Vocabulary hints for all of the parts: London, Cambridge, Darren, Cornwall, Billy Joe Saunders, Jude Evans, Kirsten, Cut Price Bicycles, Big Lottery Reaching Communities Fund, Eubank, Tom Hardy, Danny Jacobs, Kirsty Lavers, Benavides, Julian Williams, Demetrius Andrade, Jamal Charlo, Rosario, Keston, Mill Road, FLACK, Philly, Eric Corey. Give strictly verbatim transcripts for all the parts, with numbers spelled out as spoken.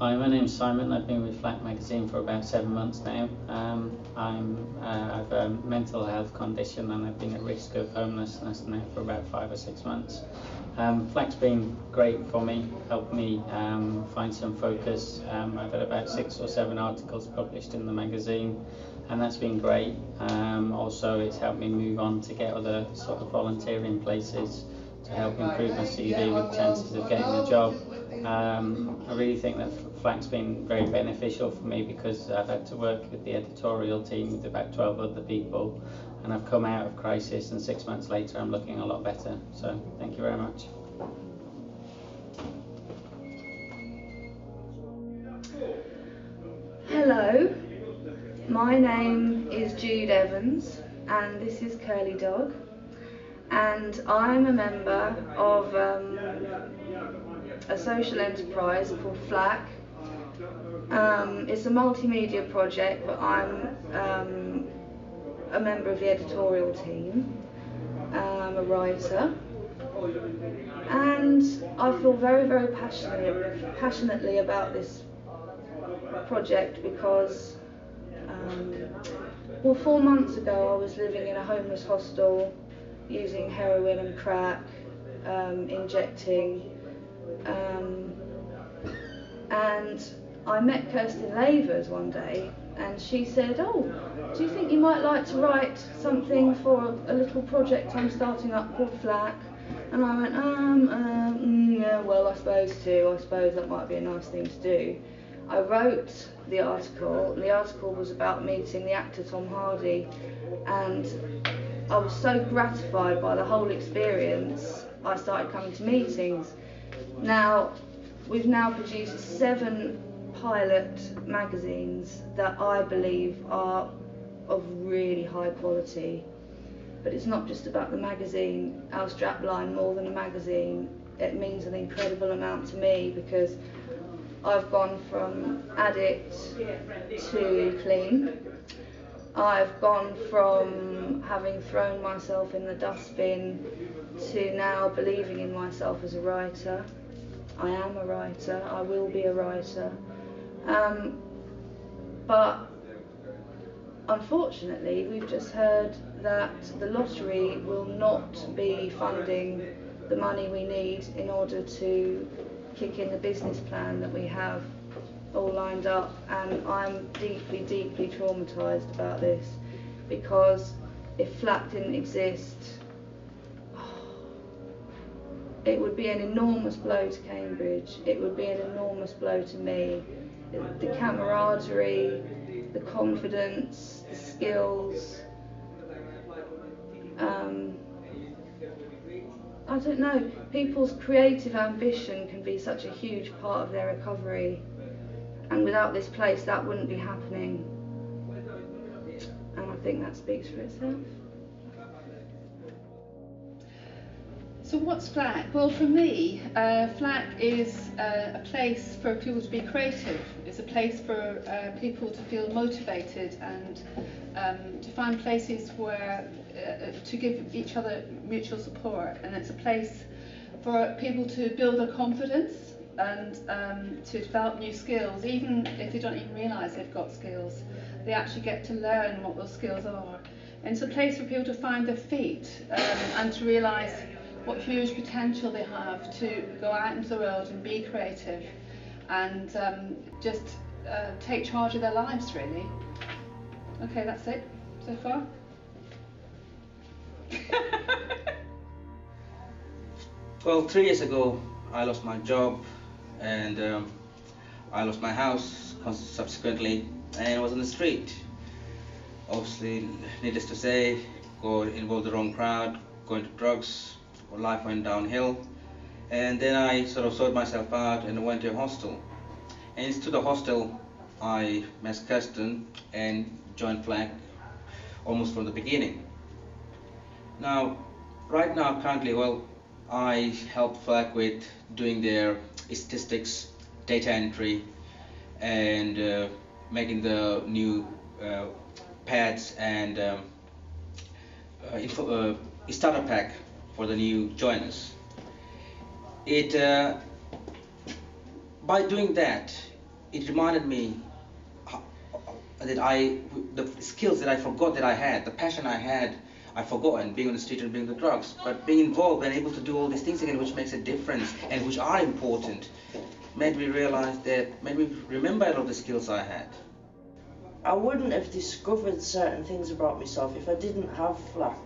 Hi, my name's Simon. I've been with FLACK magazine for about seven months now. Um, I'm, uh, I have a mental health condition and I've been at risk of homelessness now for about five or six months. Um, FLACK's been great for me, helped me um, find some focus. Um, I've had about six or seven articles published in the magazine and that's been great. Um, also, it's helped me move on to get other sort of volunteering places to help improve my C V with chances of getting a job. Um, I really think that FLACK's been very beneficial for me because I've had to work with the editorial team with about twelve other people, and I've come out of crisis and six months later I'm looking a lot better. So thank you very much. Hello, my name is Jude Evans and this is Curly Dog, and I'm a member of um, a social enterprise called FLACK. Um, it's a multimedia project, but I'm um, a member of the editorial team. I'm a writer, and I feel very, very passionate, passionately about this project because, um, well, four months ago I was living in a homeless hostel, using heroin and crack, um, injecting, um, and I met Kirsty Lavers one day and she said, oh, do you think you might like to write something for a, a little project I'm starting up called FLACK? And I went, um, uh, mm, yeah, well, I suppose to, I suppose that might be a nice thing to do. I wrote the article, and the article was about meeting the actor Tom Hardy, and I was so gratified by the whole experience, I started coming to meetings. Now, we've now produced seven pilot magazines that I believe are of really high quality. But it's not just about the magazine. Our strapline, more than a magazine, it means an incredible amount to me because I've gone from addict to clean. I've gone from having thrown myself in the dustbin to now believing in myself as a writer. I am a writer, I will be a writer. Um, but unfortunately, we've just heard that the lottery will not be funding the money we need in order to kick in the business plan that we have all lined up, and I'm deeply, deeply traumatised about this because if FLACK didn't exist, it would be an enormous blow to Cambridge, it would be an enormous blow to me. The camaraderie, the confidence, the skills, um, I don't know, people's creative ambition can be such a huge part of their recovery. And without this place, that wouldn't be happening. And I think that speaks for itself. So what's FLACK? Well, for me, uh, FLACK is uh, a place for people to be creative. It's a place for uh, people to feel motivated and um, to find places where uh, to give each other mutual support. And it's a place for people to build their confidence and um, to develop new skills, even if they don't even realise they've got skills. They actually get to learn what those skills are. And it's a place for people to find their feet um, and to realise what huge potential they have to go out into the world and be creative and um, just uh, take charge of their lives, really. Okay, that's it so far. Well, three years ago, I lost my job. And um, I lost my house subsequently and was on the street. Obviously, needless to say, got involved the wrong crowd, going to drugs, life went downhill. And then I sort of sorted myself out and went to a hostel. And into the hostel, I met Keston and joined FLACK almost from the beginning. Now, right now, currently, well, I help FLACK with doing their statistics, data entry, and uh, making the new uh, pads and um, uh, info, uh, starter pack for the new joiners. It uh, by doing that, it reminded me that I, the skills that I forgot that I had, the passion I had, I forgot, and being on the street and being on the drugs. But being involved and able to do all these things again, which makes a difference and which are important, made me realize that, made me remember all the skills I had. I wouldn't have discovered certain things about myself if I didn't have FLACK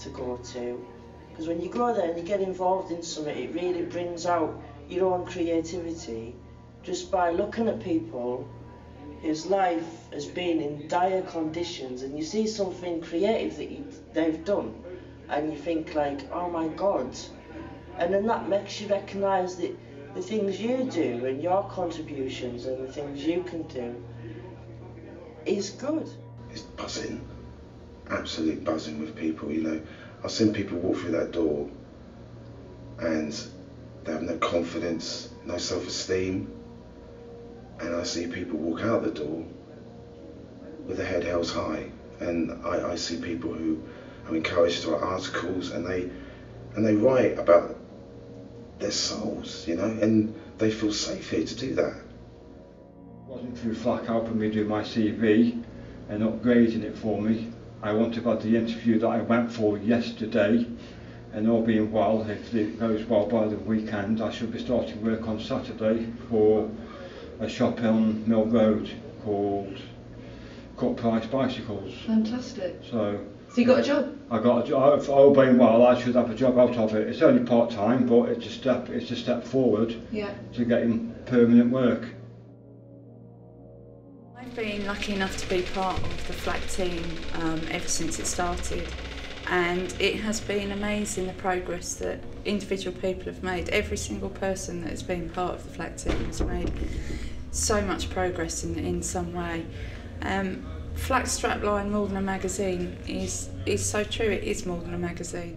to go to. Because when you go there and you get involved in something, it really brings out your own creativity. Just by looking at people whose life has been in dire conditions, and you see something creative that you, they've done, and you think like, oh my God. And then that makes you recognise the, the things you do and your contributions and the things you can do is good. It's buzzing, absolute buzzing with people, you know. I've seen people walk through that door and they have no confidence, no self-esteem, and I see people walk out the door with their head held high, and I, I see people who are encouraged to write articles, and they and they write about their souls, you know, and they feel safe here to do that. It wasn't through FLACK helping me do my C V and upgrading it for me. I want to have the interview that I went for yesterday, and all being well, if it goes well by the weekend, I should be starting work on Saturday for a shop on Mill Road called Cut Price Bicycles. Fantastic. So, so you got a job? I got a job. All being well, I should have a job out of it. It's only part time, but it's a step. It's a step forward. Yeah. To getting permanent work. I've been lucky enough to be part of the FLACK team um, ever since it started, and it has been amazing the progress that individual people have made. Every single person that has been part of the FLACK team has made so much progress in, in some way. Um, FLACK's strapline, more than a magazine, is, is so true. It is more than a magazine.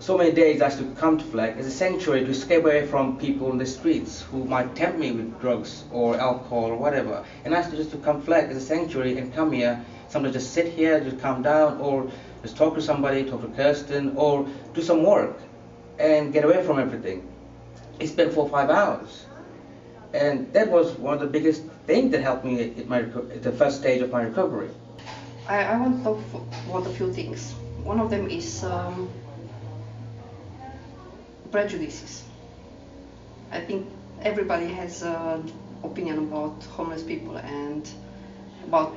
So many days I used to come to FLACK as a sanctuary to escape away from people in the streets who might tempt me with drugs or alcohol or whatever. And I used to just to come FLACK as a sanctuary and come here, sometimes just sit here, just calm down, or just talk to somebody, talk to Kirsten, or do some work and get away from everything. It's been four or five hours. And that was one of the biggest things that helped me at, my, at the first stage of my recovery. I, I want to talk about a few things. One of them is um, prejudices. I think everybody has an opinion about homeless people and about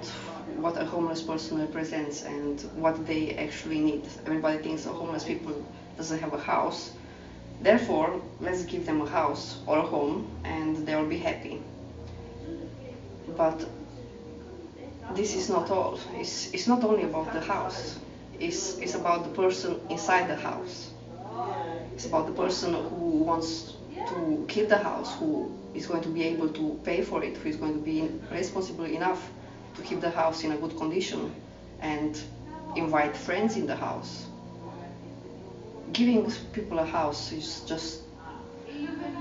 what a homeless person represents and what they actually need. Everybody thinks a homeless people doesn't have a house, therefore let's give them a house or a home and they'll be happy. But this is not all. It's, it's not only about the house. It's, it's about the person inside the house. It's about the person who wants to keep the house, who is going to be able to pay for it, who is going to be responsible enough to keep the house in a good condition and invite friends in the house. Giving people a house is just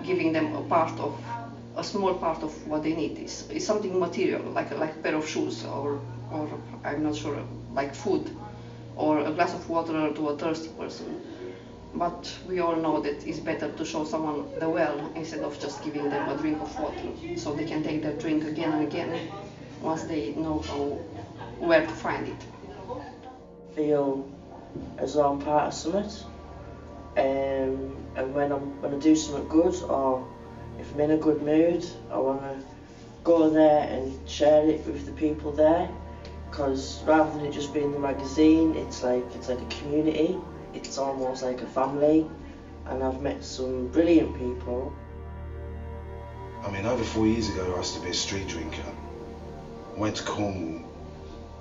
giving them a part of, a small part of what they need. It's, it's something material, like, like a pair of shoes or, or, I'm not sure, like food or a glass of water to a thirsty person. But we all know that it's better to show someone the well instead of just giving them a drink of water, so they can take their drink again and again once they know how, where to find it. I feel as though I'm part of something, um, and when, I'm, when I do something good, or if I'm in a good mood, I want to go there and share it with the people there, because rather than it just being the magazine, it's like, it's like a community. It's almost like a family, and I've met some brilliant people. I mean, over four years ago I used to be a street drinker, went to Cornwall,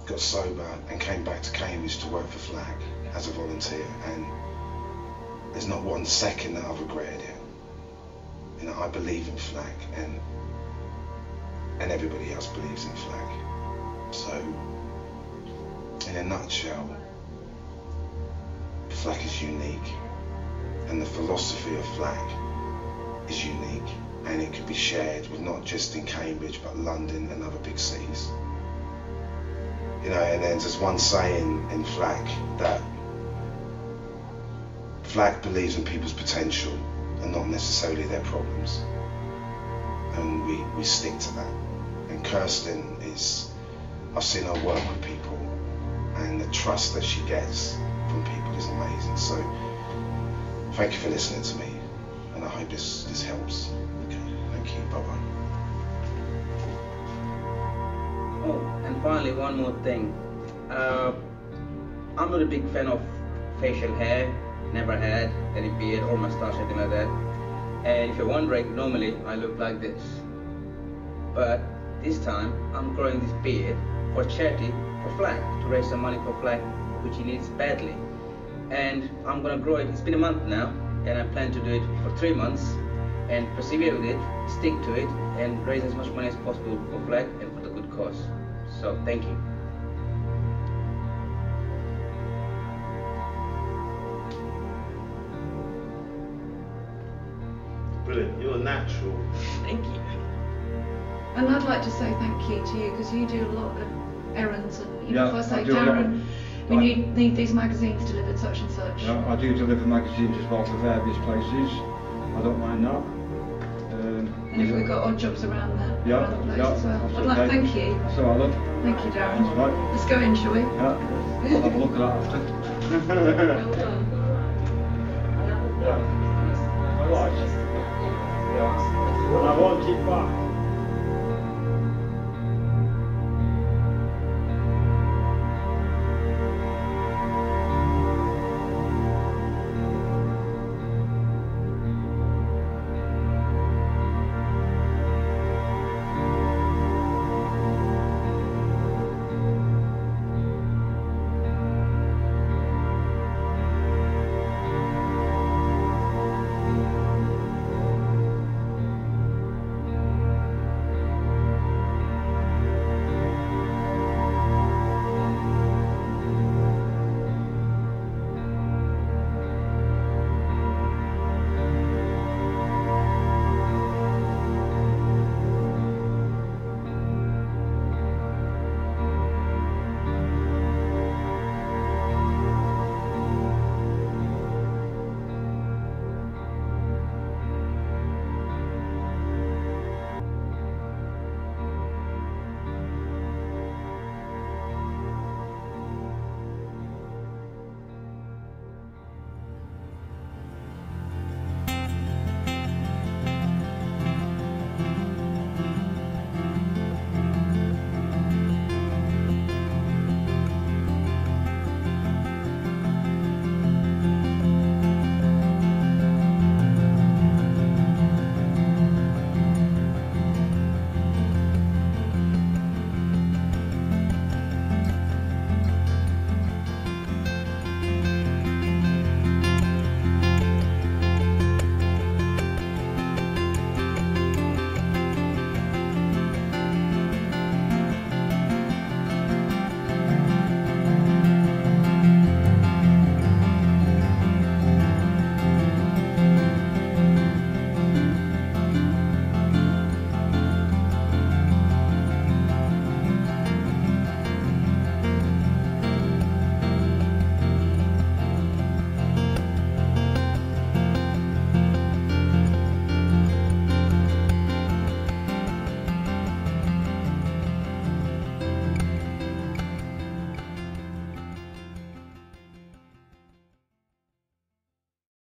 got sober and came back to Cambridge to work for FLACK as a volunteer, and there's not one second that I've regretted it. You know, I believe in FLACK, and, and everybody else believes in FLACK. So, in a nutshell, FLACK is unique, and the philosophy of FLACK is unique, and it can be shared with not just in Cambridge but London and other big cities. You know, and then there's one saying in FLACK that FLACK believes in people's potential and not necessarily their problems. and we, we stick to that. And Kirsten is, I've seen her work with people, and the trust that she gets from people is amazing. So thank you for listening to me, and I hope this, this helps. Okay, thank you, bye-bye. Oh, and finally, one more thing. Uh, I'm not a big fan of facial hair, never had any beard or mustache, anything like that. And if you're wondering, normally I look like this. But this time, I'm growing this beard for charity, for FLACK, to raise some money for FLACK, which he needs badly. And I'm gonna grow it. It's been a month now, and I plan to do it for three months, and persevere with it, stick to it, and raise as much money as possible for FLACK and for the good cause. So, thank you. Brilliant, you're natural. Thank you. And I'd like to say thank you to you, because you do a lot of errands, and you yeah, know, if I say, I Darren, we I, need, need these magazines delivered such and such. Yeah, I do deliver magazines as well for various places. I don't mind that. Um, and if we've got odd jobs around there, yeah, other places yeah, as well. I'd like to thank you. That's all I love. Thank you, Darren. That's right. Let's go in, shall we? Yeah, I'll have a look at that after. Well done. Yeah. All right. Yeah. And I won't keep back.